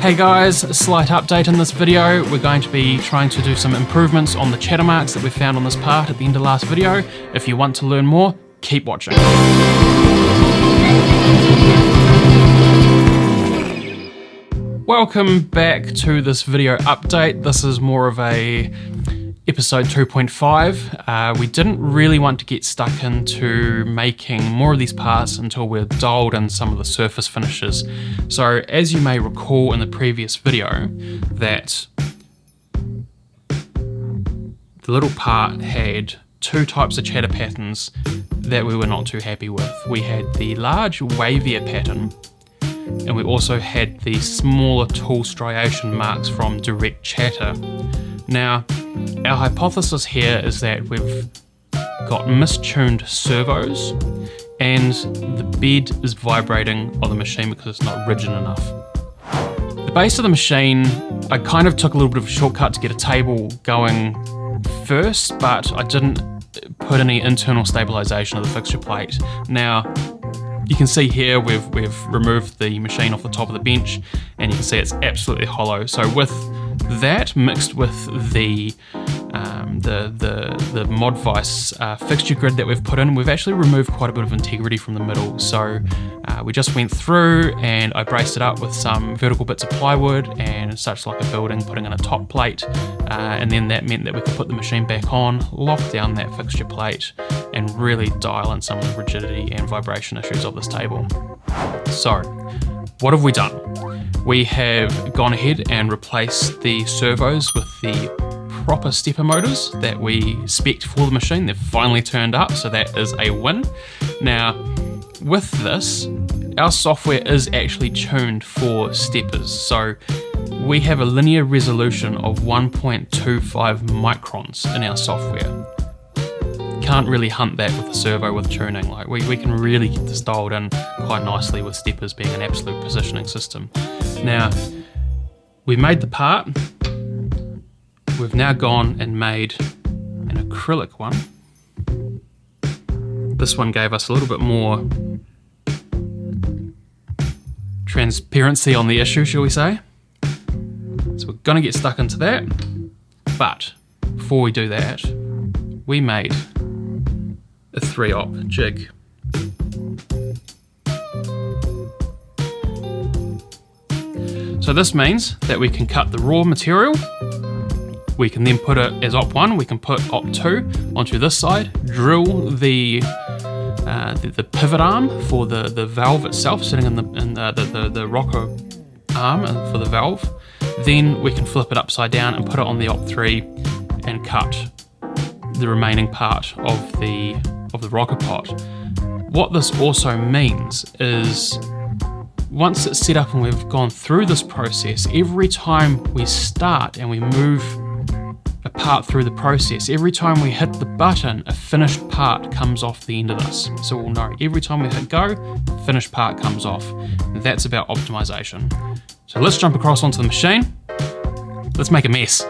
Hey guys, a slight update in this video. We're going to be trying to do some improvements on the chatter marks that we found on this part at the end of last video. If you want to learn more, keep watching. Welcome back to this video update. This is more of a episode 2.5. We didn't really want to get stuck into making more of these parts until we're dialed in some of the surface finishes. So as you may recall in the previous video, that the little part had two types of chatter patterns that we were not too happy with. We had the large wavier pattern, and we also had the smaller tool striation marks from direct chatter. Now, our hypothesis here is that we've got mistuned servos and the bed is vibrating on the machine because it's not rigid enough. The base of the machine, I kind of took a little bit of a shortcut to get a table going first, but I didn't put any internal stabilization of the fixture plate. Now, you can see here we've removed the machine off the top of the bench and you can see it's absolutely hollow. So with that mixed with the ModVice fixture grid that we've put in, we've actually removed quite a bit of integrity from the middle. So we just went through and I braced it up with some vertical bits of plywood and such like a building, putting in a top plate. And then that meant that we could put the machine back on, lock down that fixture plate and really dial in some of the rigidity and vibration issues of this table. So what have we done? We have gone ahead and replaced the servos with the proper stepper motors that we spec'd for the machine. They've finally turned up, so that is a win. Now, with this, our software is actually tuned for steppers, so we have a linear resolution of 1.25 microns in our software. Can't really hunt that with the servo with tuning. Like we can really get this dialed in quite nicely with steppers being an absolute positioning system. Now, we made the part. We've now gone and made an acrylic one. This one gave us a little bit more transparency on the issue, shall we say. So we're gonna get stuck into that, but before we do that, we made a 3/0 jig. So this means that we can cut the raw material. We can then put it as op 1, we can put op 2 onto this side, drill the pivot arm for the valve itself, sitting in the rocker arm for the valve. Then we can flip it upside down and put it on the op 3 and cut the remaining part of the rocker pot. What this also means is, once it's set up and we've gone through this process, every time we start and we move a part through the process, every time we hit the button, a finished part comes off the end of this. So we'll know every time we hit go, the finished part comes off. That's about optimization. So let's jump across onto the machine. Let's make a mess.